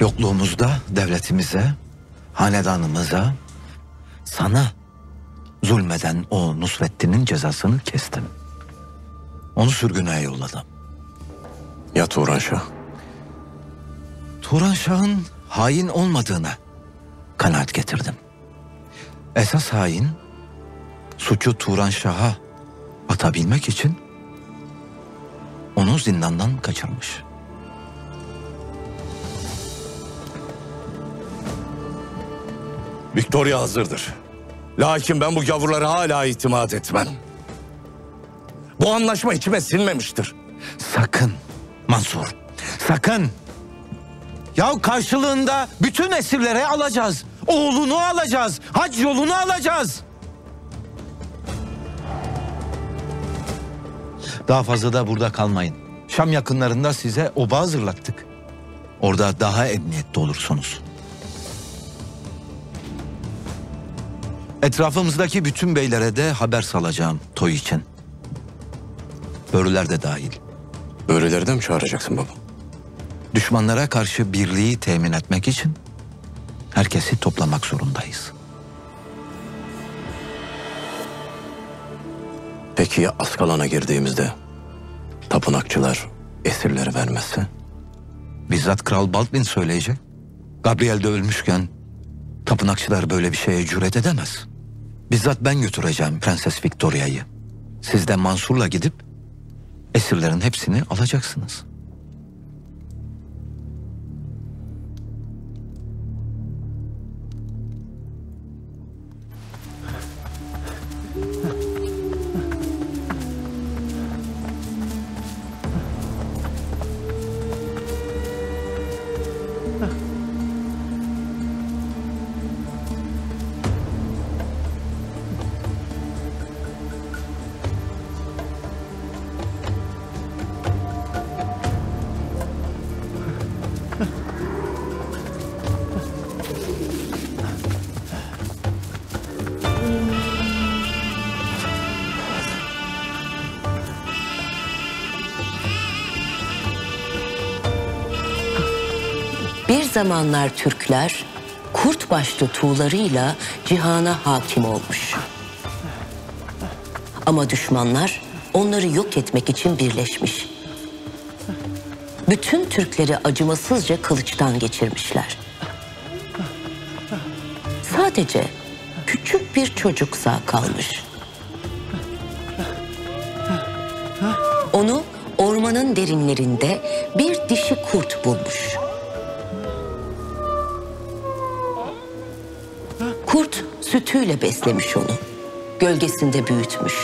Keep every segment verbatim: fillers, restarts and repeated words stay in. Yokluğumuzda devletimize, hanedanımıza, sana zulmeden o Nusreddin'in cezasını kestim. Onu sürgüne yolladım. Ya Turan Şah? Turan Şah'ın hain olmadığına kanaat getirdim. Esas hain, suçu Turan Şah'a atabilmek için onu zindandan kaçırmış. Victoria hazırdır. Lakin ben bu gavurlara hala itimat etmem. Bu anlaşma içime sinmemiştir. Sakın Mansur, sakın. Ya karşılığında bütün esirlere alacağız. Oğlunu alacağız, hac yolunu alacağız. Daha fazla da burada kalmayın. Şam yakınlarında size oba hazırlattık. Orada daha emniyette olursunuz. Etrafımızdaki bütün beylere de haber salacağım toy için. Börüler de dahil. Börüleri de mi çağıracaksın baba? Düşmanlara karşı birliği temin etmek için herkesi toplamak zorundayız. Peki ya Askalan'a girdiğimizde tapınakçılar esirleri vermezse? Bizzat Kral Baldwin söyleyecek. Gabriel'de ölmüşken tapınakçılar böyle bir şeye cüret edemez. Bizzat ben götüreceğim Prenses Viktorya'yı. Siz de Mansur'la gidip esirlerin hepsini alacaksınız. Bir zamanlar Türkler kurt başlı tuğlarıyla cihana hakim olmuş. Ama düşmanlar onları yok etmek için birleşmiş. Bütün Türkleri acımasızca kılıçtan geçirmişler. Sadece küçük bir çocuk sağ kalmış. Onu ormanın derinlerinde bir dişi kurt bulmuş. Kurt sütüyle beslemiş onu, gölgesinde büyütmüş.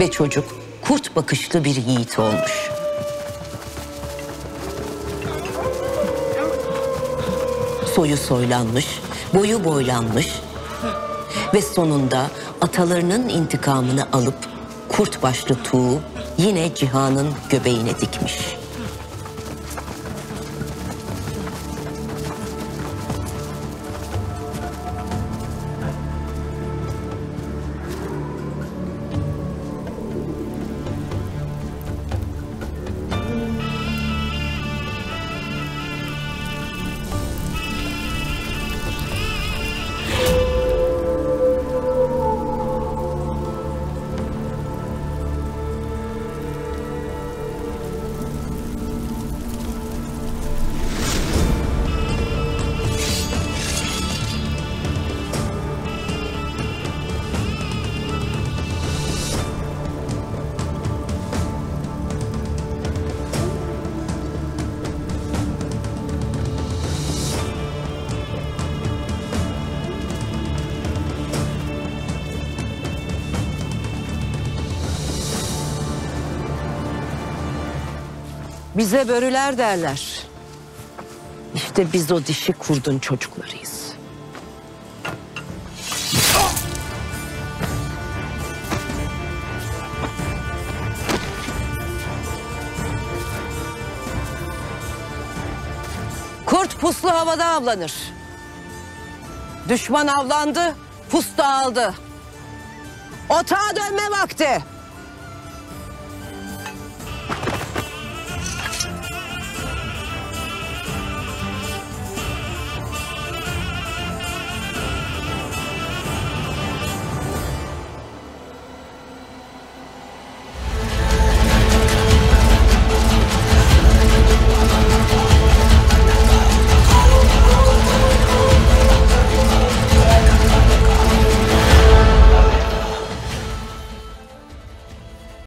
Ve çocuk kurt bakışlı bir yiğit olmuş. Soyu soylanmış, boyu boylanmış ve sonunda atalarının intikamını alıp kurt başlı tuğu yine cihanın göbeğine dikmiş. Bize börüler derler. İşte biz o dişi kurdun çocuklarıyız. Kurt puslu havada avlanır. Düşman avlandı, pustu aldı. Otağa dönme vakti.